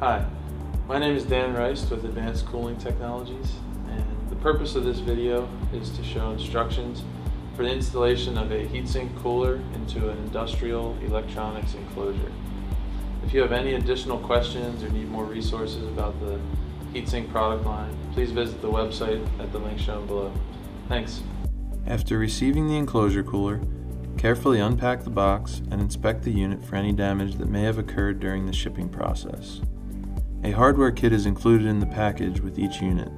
Hi, my name is Dan Reist with Advanced Cooling Technologies, and the purpose of this video is to show instructions for the installation of a heatsink cooler into an industrial electronics enclosure. If you have any additional questions or need more resources about the heatsink product line, please visit the website at the link shown below. Thanks. After receiving the enclosure cooler, carefully unpack the box and inspect the unit for any damage that may have occurred during the shipping process. A hardware kit is included in the package with each unit.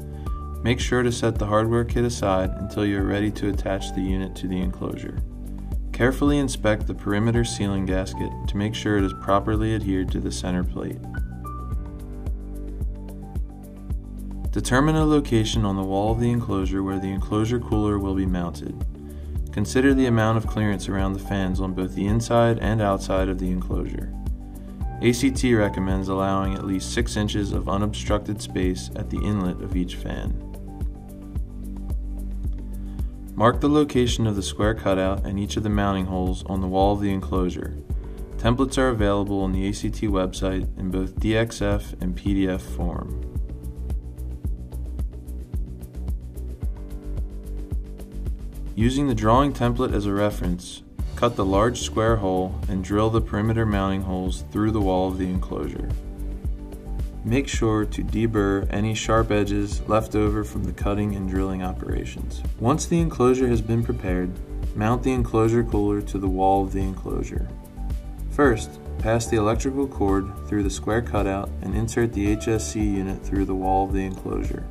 Make sure to set the hardware kit aside until you are ready to attach the unit to the enclosure. Carefully inspect the perimeter sealing gasket to make sure it is properly adhered to the center plate. Determine a location on the wall of the enclosure where the enclosure cooler will be mounted. Consider the amount of clearance around the fans on both the inside and outside of the enclosure. ACT recommends allowing at least 6 inches of unobstructed space at the inlet of each fan. Mark the location of the square cutout and each of the mounting holes on the wall of the enclosure. Templates are available on the ACT website in both DXF and PDF form. Using the drawing template as a reference, cut the large square hole and drill the perimeter mounting holes through the wall of the enclosure. Make sure to deburr any sharp edges left over from the cutting and drilling operations. Once the enclosure has been prepared, mount the enclosure cooler to the wall of the enclosure. First, pass the electrical cord through the square cutout and insert the HSC unit through the wall of the enclosure.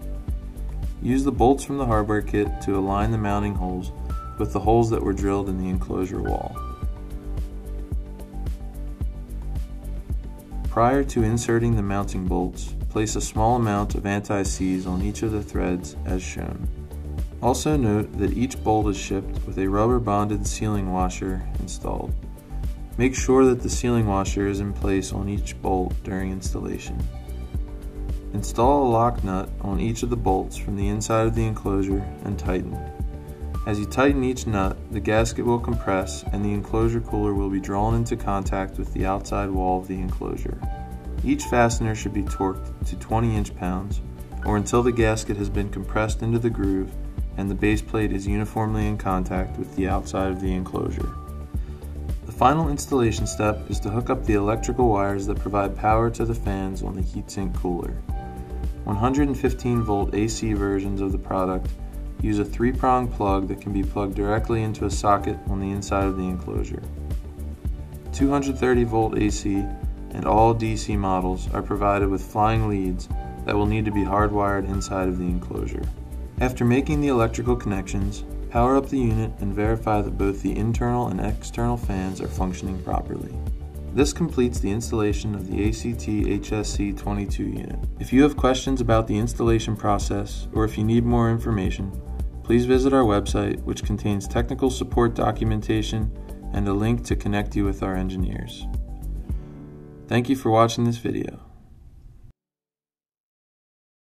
Use the bolts from the hardware kit to align the mounting holes with the holes that were drilled in the enclosure wall. Prior to inserting the mounting bolts, place a small amount of anti-seize on each of the threads as shown. Also note that each bolt is shipped with a rubber-bonded sealing washer installed. Make sure that the sealing washer is in place on each bolt during installation. Install a lock nut on each of the bolts from the inside of the enclosure and tighten. As you tighten each nut, the gasket will compress and the enclosure cooler will be drawn into contact with the outside wall of the enclosure. Each fastener should be torqued to 20 inch-pounds or until the gasket has been compressed into the groove and the base plate is uniformly in contact with the outside of the enclosure. The final installation step is to hook up the electrical wires that provide power to the fans on the heatsink cooler. 115-volt AC versions of the product use a 3-prong plug that can be plugged directly into a socket on the inside of the enclosure. 230-volt AC and all DC models are provided with flying leads that will need to be hardwired inside of the enclosure. After making the electrical connections, power up the unit and verify that both the internal and external fans are functioning properly. This completes the installation of the ACT-HSC22 unit. If you have questions about the installation process or if you need more information, please visit our website, which contains technical support documentation and a link to connect you with our engineers. Thank you for watching this video.